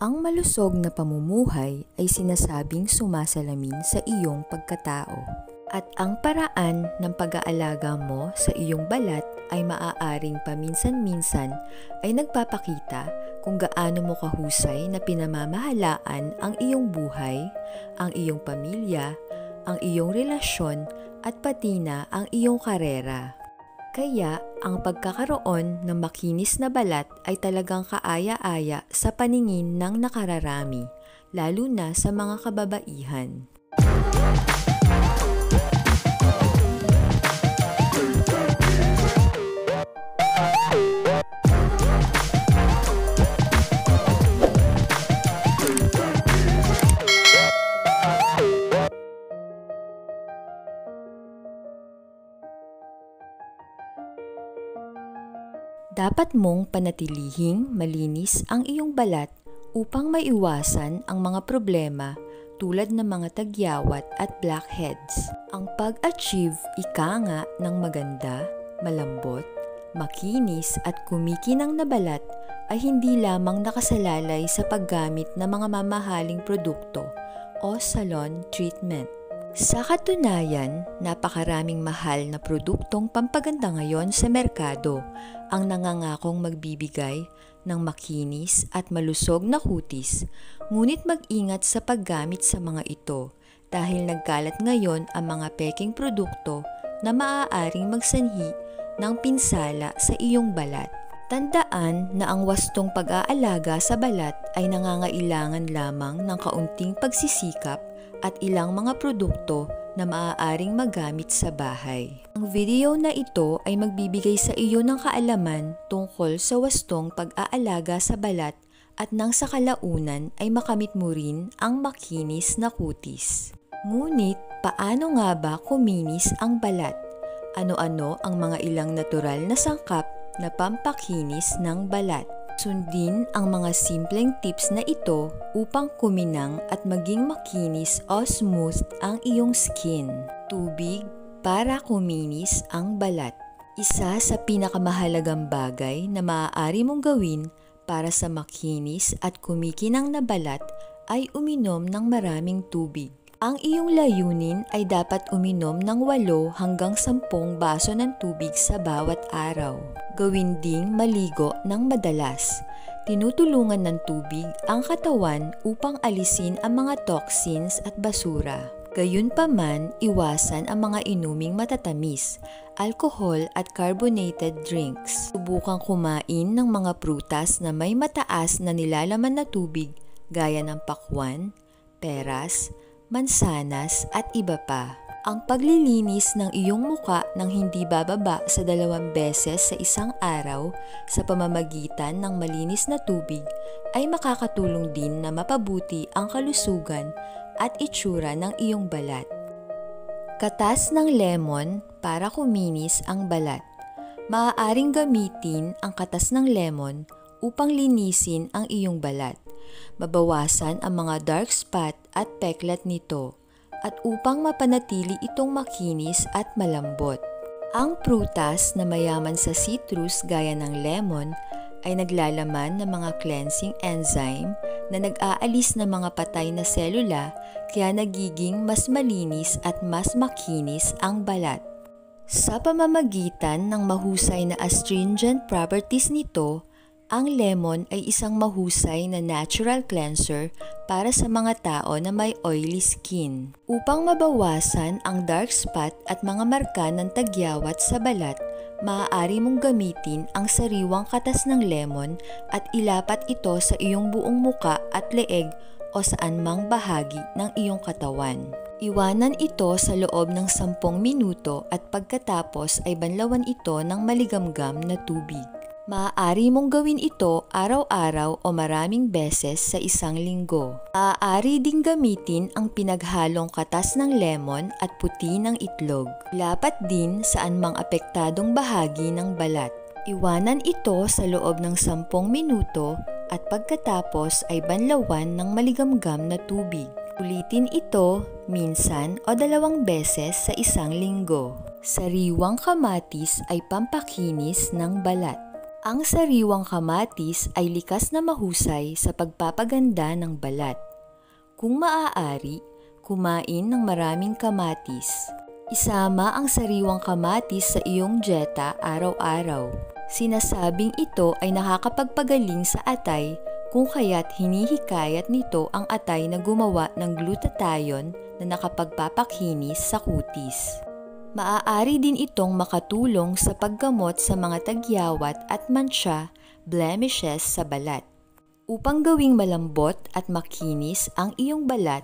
Ang malusog na pamumuhay ay sinasabing sumasalamin sa iyong pagkatao. At ang paraan ng pag-aalaga mo sa iyong balat ay maaaring paminsan-minsan ay nagpapakita kung gaano mo kahusay na pinamamahalaan ang iyong buhay, ang iyong pamilya, ang iyong relasyon at pati na ang iyong karera. Kaya, ang pagkakaroon ng makinis na balat ay talagang kaaya-aya sa paningin ng nakararami, lalo na sa mga kababaihan. Dapat mong panatilihing malinis ang iyong balat upang maiwasan ang mga problema tulad ng mga tagyawat at blackheads. Ang pag-achieve ika nga ng maganda, malambot, makinis at kumikinang na balat ay hindi lamang nakasalalay sa paggamit ng mga mamahaling produkto o salon treatment. Sa katunayan, napakaraming mahal na produktong pampaganda ngayon sa merkado ang nangangakong magbibigay ng makinis at malusog na kutis, ngunit mag-ingat sa paggamit sa mga ito dahil nagkalat ngayon ang mga peking produkto na maaaring magsanhi ng pinsala sa iyong balat. Tandaan na ang wastong pag-aalaga sa balat ay nangangailangan lamang ng kaunting pagsisikap at ilang mga produkto na maaaring magamit sa bahay. Ang video na ito ay magbibigay sa iyo ng kaalaman tungkol sa wastong pag-aalaga sa balat at nang sa kalaunan ay makamit mo rin ang makinis na kutis. Ngunit, paano nga ba kuminis ang balat? Ano-ano ang mga ilang natural na sangkap na pampakinis ng balat? Sundin ang mga simpleng tips na ito upang kuminang at maging makinis o smooth ang iyong skin. Tubig para kuminis ang balat. Isa sa pinakamahalagang bagay na maaari mong gawin para sa makinis at kumikinang na balat ay uminom ng maraming tubig. Ang iyong layunin ay dapat uminom ng 8 hanggang 10 baso ng tubig sa bawat araw. Gawin ding maligo ng madalas. Tinutulungan ng tubig ang katawan upang alisin ang mga toxins at basura. Gayunpaman, iwasan ang mga inuming matatamis, alkohol at carbonated drinks. Subukang kumain ng mga prutas na may mataas na nilalaman na tubig gaya ng pakwan, peras, mansanas at iba pa. Ang paglilinis ng iyong muka ng hindi bababa sa 2 beses sa isang araw sa pamamagitan ng malinis na tubig ay makakatulong din na mapabuti ang kalusugan at itsura ng iyong balat. Katas ng lemon para kuminis ang balat. Maaaring gamitin ang katas ng lemon upang linisin ang iyong balat, mabawasan ang mga dark spot at peklat nito, at upang mapanatili itong makinis at malambot. Ang prutas na mayaman sa citrus gaya ng lemon ay naglalaman ng mga cleansing enzyme na nag-aalis ng mga patay na selula kaya nagiging mas malinis at mas makinis ang balat. Sa pamamagitan ng mahusay na astringent properties nito, ang lemon ay isang mahusay na natural cleanser para sa mga tao na may oily skin. Upang mabawasan ang dark spot at mga marka ng tagyawat sa balat, maaari mong gamitin ang sariwang katas ng lemon at ilapat ito sa iyong buong muka at leeg o saan mang bahagi ng iyong katawan. Iwanan ito sa loob ng 10 minuto at pagkatapos ay banlawan ito ng maligamgam na tubig. Maaari mong gawin ito araw-araw o maraming beses sa isang linggo. Maaari ding gamitin ang pinaghalong katas ng lemon at puti ng itlog. Lapat din saan mang apektadong bahagi ng balat. Iwanan ito sa loob ng 10 minuto at pagkatapos ay banlawan ng maligamgam na tubig. Ulitin ito minsan o 2 beses sa isang linggo. Sariwang kamatis ay pampakinis ng balat. Ang sariwang kamatis ay likas na mahusay sa pagpapaganda ng balat. Kung maaari, kumain ng maraming kamatis. Isama ang sariwang kamatis sa iyong dieta araw-araw. Sinasabing ito ay nakakapagpagaling sa atay, kung kaya't hinihikayat nito ang atay na gumawa ng glutathione na nakapagpapakinis sa kutis. Maaari din itong makatulong sa paggamot sa mga tagyawat at mancha, blemishes sa balat. Upang gawing malambot at makinis ang iyong balat,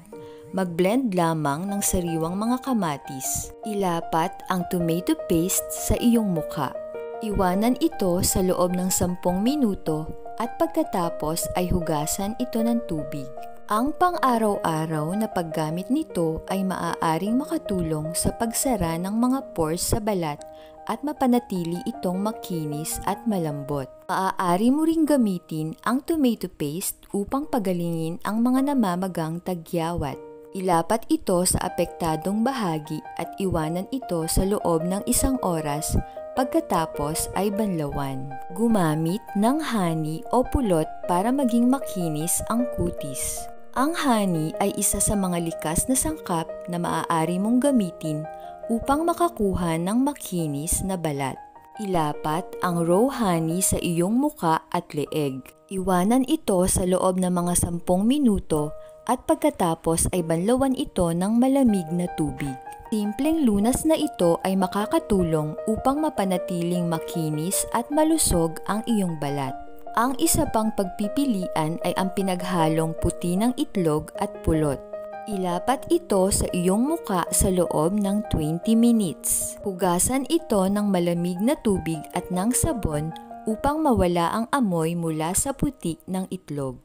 mag-blend lamang ng sariwang mga kamatis. Ilapat ang tomato paste sa iyong mukha. Iwanan ito sa loob ng 10 minuto at pagkatapos ay hugasan ito ng tubig. Ang pang-araw-araw na paggamit nito ay maaaring makatulong sa pagsara ng mga pores sa balat at mapanatili itong makinis at malambot. Maaari mo ring gamitin ang tomato paste upang pagalingin ang mga namamagang tagyawat. Ilapat ito sa apektadong bahagi at iwanan ito sa loob ng 1 oras, pagkatapos ay banlawan. Gumamit ng honey o pulot para maging makinis ang kutis. Ang honey ay isa sa mga likas na sangkap na maaari mong gamitin upang makakuha ng makinis na balat. Ilapat ang raw honey sa iyong muka at leeg. Iwanan ito sa loob ng mga 10 minuto at pagkatapos ay banlawan ito ng malamig na tubig. Simpleng lunas na ito ay makakatulong upang mapanatiling makinis at malusog ang iyong balat. Ang isa pang pagpipilian ay ang pinaghalong puti ng itlog at pulot. Ilapat ito sa iyong muka sa loob ng 20 minutes. Hugasan ito ng malamig na tubig at ng sabon upang mawala ang amoy mula sa puti ng itlog.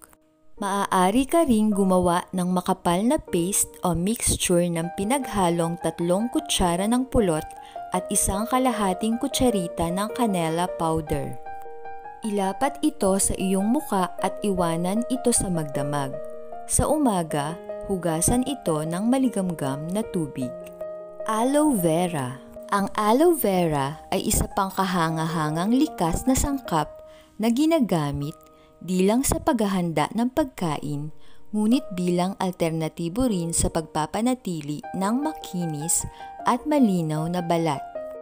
Maaari ka ring gumawa ng makapal na paste o mixture ng pinaghalong 3 kutsara ng pulot at 1 kalahating kutsarita ng canela powder. Ilapat ito sa iyong muka at iwanan ito sa magdamag. Sa umaga, hugasan ito ng maligamgam na tubig. Aloe vera. Ang aloe vera ay isa pang kahangahangang likas na sangkap na ginagamit di lang sa paghahanda ng pagkain, ngunit bilang alternatibo rin sa pagpapanatili ng makinis at malinaw na balat.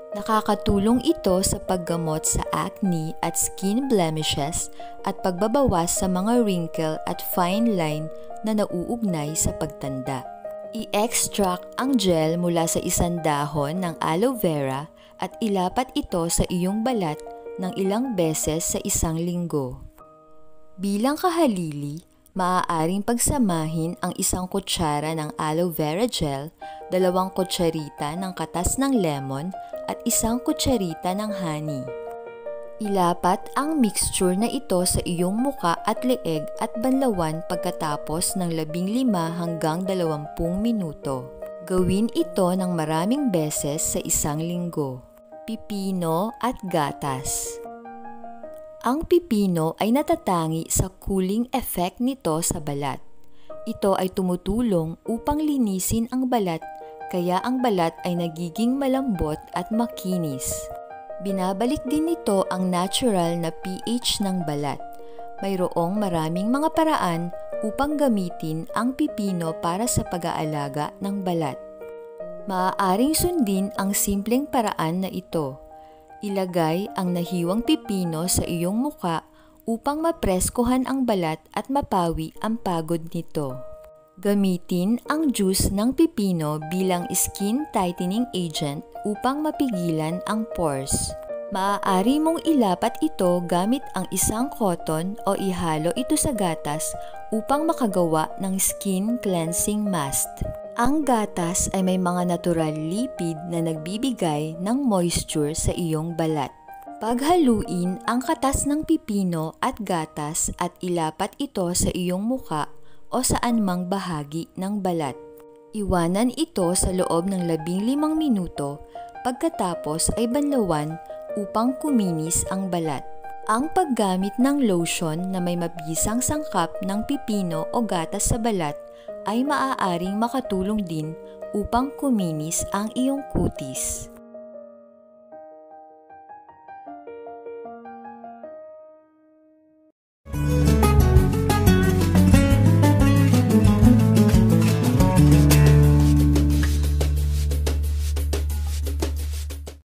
Nakakatulong ito sa paggamot sa acne at skin blemishes at pagbabawas sa mga wrinkle at fine line na nauugnay sa pagtanda. I-extract ang gel mula sa isang dahon ng aloe vera at ilapat ito sa iyong balat ng ilang beses sa 1 linggo. Bilang kahalili, maaaring pagsamahin ang 1 kutsara ng aloe vera gel, 2 kutsarita ng katas ng lemon at 1 kutsarita ng honey. Ilapat ang mixture na ito sa iyong muka at leeg at banlawan pagkatapos ng 15 hanggang 20 minuto. Gawin ito ng maraming beses sa 1 linggo. Pipino at gatas. Ang pipino ay natatangi sa cooling effect nito sa balat. Ito ay tumutulong upang linisin ang balat, kaya ang balat ay nagiging malambot at makinis. Binabalik din nito ang natural na pH ng balat. Mayroong maraming mga paraan upang gamitin ang pipino para sa pag-aalaga ng balat. Maaaring sundin ang simpleng paraan na ito. Ilagay ang nahiwang pipino sa iyong muka upang mapreskuhan ang balat at mapawi ang pagod nito. Gamitin ang juice ng pipino bilang skin tightening agent upang mapigilan ang pores. Maaari mong ilapat ito gamit ang 1 cotton o ihalo ito sa gatas upang makagawa ng skin cleansing mask. Ang gatas ay may mga natural lipid na nagbibigay ng moisture sa iyong balat. Paghaluin ang katas ng pipino at gatas at ilapat ito sa iyong muka o saan mang bahagi ng balat. Iwanan ito sa loob ng 15 minuto, pagkatapos ay banlawan upang kuminis ang balat. Ang paggamit ng lotion na may mabisang sangkap ng pipino o gatas sa balat ay maaaring makatulong din upang kuminis ang iyong kutis.